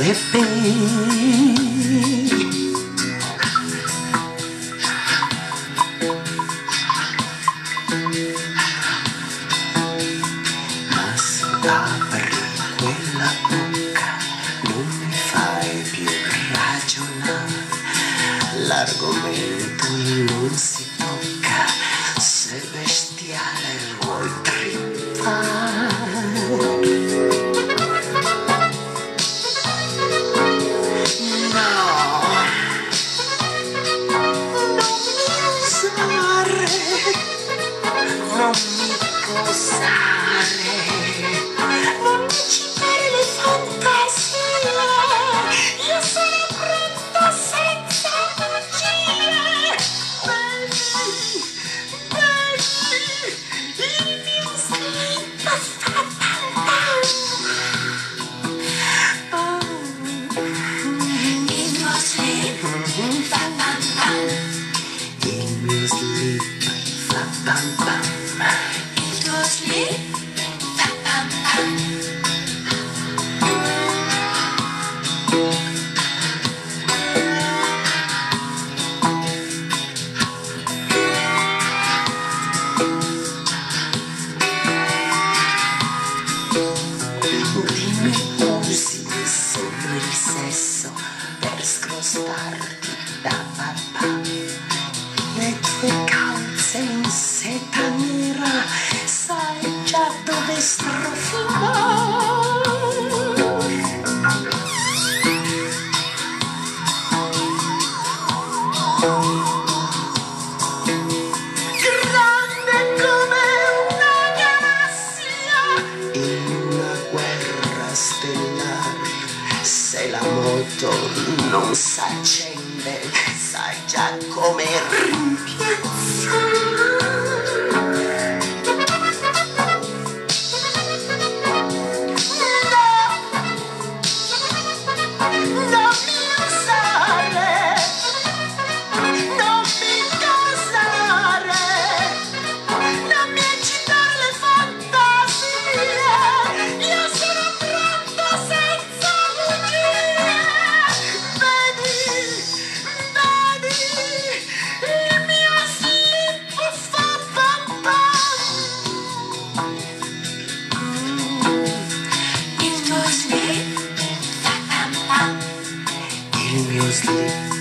everything. Mas apri quella bocca, non mi fai più ragionare, l'argomento non si tocca, sei bestiale vuoi triunfare. Non citare le fantasie, io sono pronta senza magia. Baby, baby, il mio scritto sta cantando. Il mio sleep fa pam pam, il mio sleep fa pam pam. Scrostarti da papà, le tue calze in seta nera, sai già dove strofare. Grande come una galassia, in una guerra stellare, se la moto non s'accende, sai già come rimpiazzare. No, non mi usare, non mi eccitare le fantasie, io sono pronta senza bugie. Vedi, il mio slip fa pam pam, il tuo slip fa pam pam, il mio slip